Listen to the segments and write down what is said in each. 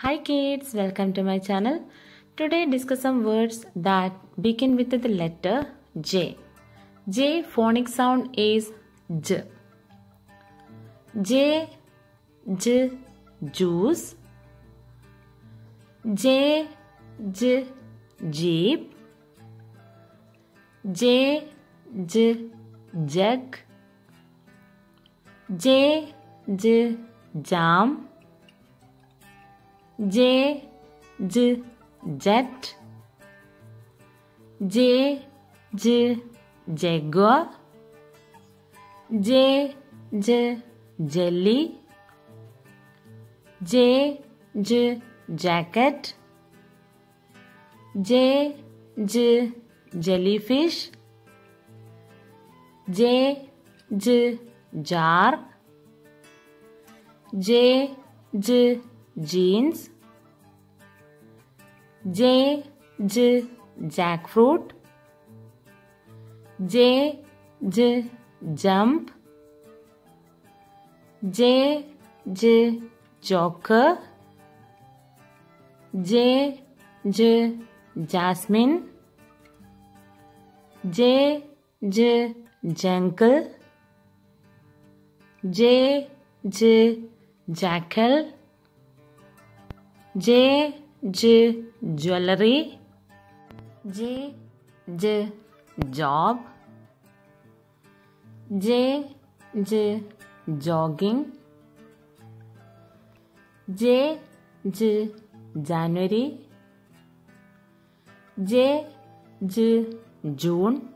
Hi kids, welcome to my channel. Today discuss some words that begin with the letter J. J phonic sound is J. J, J, juice. J, J, jeep. J, J, jug. J, J, jam. J, J, jet. J, J, jaguar. J, J, jelly. J, J, jacket. J, J, jellyfish. J, J, jar. J, J, jeans. J, J, jackfruit. J, J, jump. J, J, joker. J, J, jasmine. J, J, jungle. J, J, jackal. J, J, jewelry. J, J, job. J, J, jogging. J, J, January. J, J, June.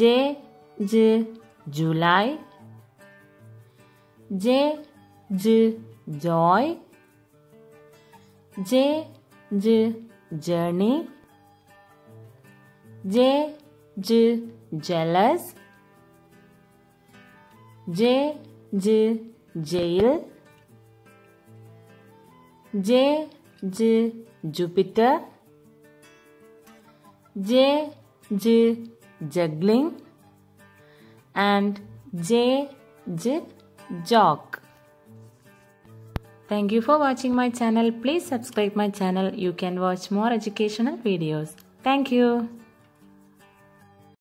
J, J, July. J, J, joy. J, J, journey. J, J, jealous. J, J, jail. J, J, Jupiter. J, J, juggling. And J, J, jock. Thank you for watching my channel. Please subscribe my channel. You can watch more educational videos. Thank you.